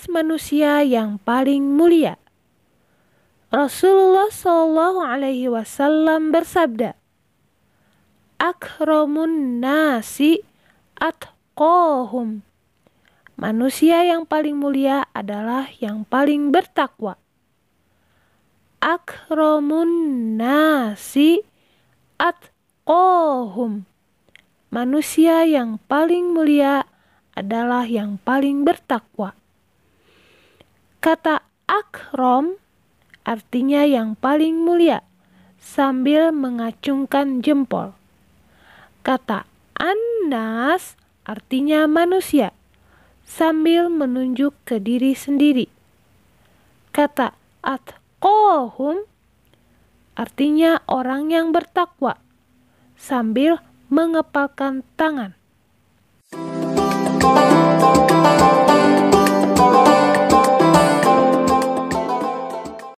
kelas manusia yang paling mulia. Rasulullah Shallallahu Alaihi Wasallam bersabda, "Akramun nasi atqahum." Manusia yang paling mulia adalah yang paling bertakwa. Akramun nasi atqahum. Manusia yang paling mulia adalah yang paling bertakwa. Kata akram artinya yang paling mulia sambil mengacungkan jempol. Kata annas artinya manusia sambil menunjuk ke diri sendiri. Kata atqahum artinya orang yang bertakwa sambil mengepalkan tangan.